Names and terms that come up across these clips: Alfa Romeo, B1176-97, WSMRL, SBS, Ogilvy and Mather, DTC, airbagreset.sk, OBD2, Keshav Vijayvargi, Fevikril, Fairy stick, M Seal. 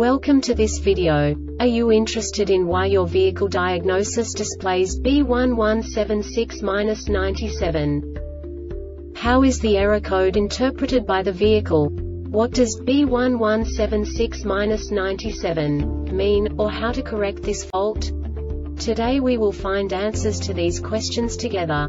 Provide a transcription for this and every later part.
Welcome to this video. Are you interested in why your vehicle diagnosis displays B1176-97? How is the error code interpreted by the vehicle? What does B1176-97 mean, or how to correct this fault? Today we will find answers to these questions together.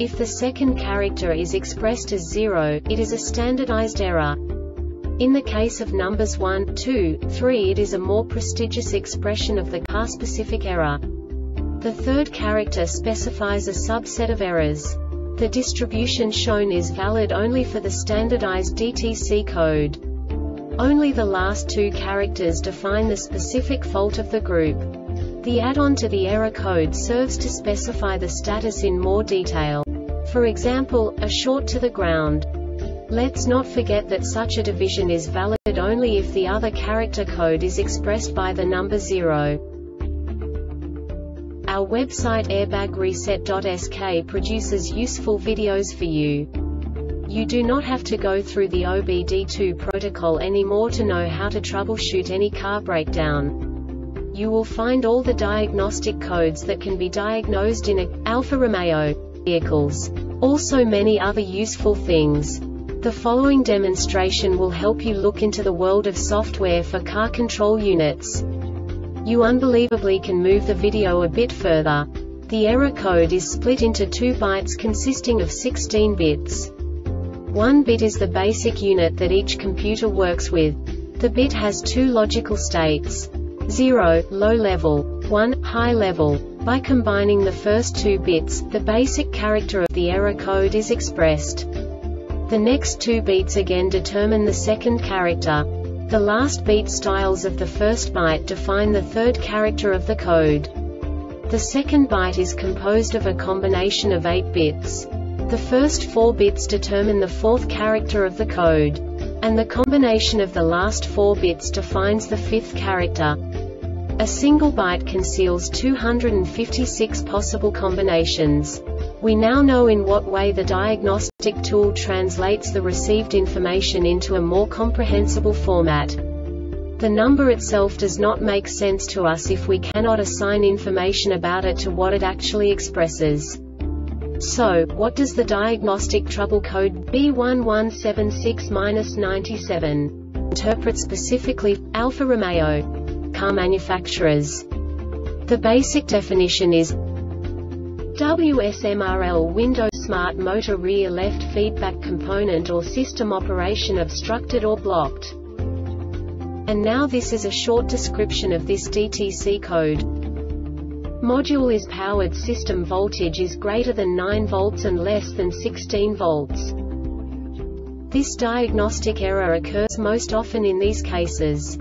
If the second character is expressed as 0, it is a standardized error. In the case of numbers 1, 2, 3, it is a more prestigious expression of the car-specific error. The third character specifies a subset of errors. The distribution shown is valid only for the standardized DTC code. Only the last two characters define the specific fault of the group. The add-on to the error code serves to specify the status in more detail. For example, a short to the ground. Let's not forget that such a division is valid only if the other character code is expressed by the number 0. Our website airbagreset.sk produces useful videos for you. You do not have to go through the OBD2 protocol anymore to know how to troubleshoot any car breakdown. You will find all the diagnostic codes that can be diagnosed in Alfa Romeo vehicles. Also many other useful things. The following demonstration will help you look into the world of software for car control units. You unbelievably can move the video a bit further. The error code is split into 2 bytes consisting of 16 bits. One bit is the basic unit that each computer works with. The bit has 2 logical states: 0, low level, 1, high level. By combining the first 2 bits, the basic character of the error code is expressed. The next 2 bits again determine the second character. The last bit styles of the first byte define the third character of the code. The second byte is composed of a combination of 8 bits. The first 4 bits determine the fourth character of the code, and the combination of the last 4 bits defines the fifth character. A single byte conceals 256 possible combinations. We now know in what way the diagnostic tool translates the received information into a more comprehensible format. The number itself does not make sense to us if we cannot assign information about it to what it actually expresses. So, what does the diagnostic trouble code B1176-97 interpret specifically for Alfa Romeo car manufacturers? The basic definition is WSMRL window smart motor rear left feedback component or system operation obstructed or blocked. And now this is a short description of this DTC code. Module is powered system voltage is greater than 9 volts and less than 16 volts. This diagnostic error occurs most often in these cases.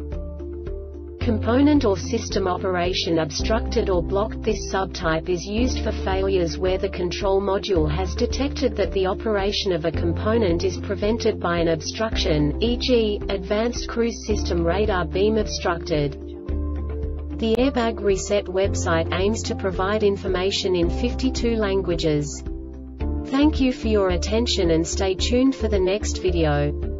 Component or system operation obstructed or blocked. This subtype is used for failures where the control module has detected that the operation of a component is prevented by an obstruction, e.g., advanced cruise system radar beam obstructed. The Airbag Reset website aims to provide information in 52 languages. Thank you for your attention and stay tuned for the next video.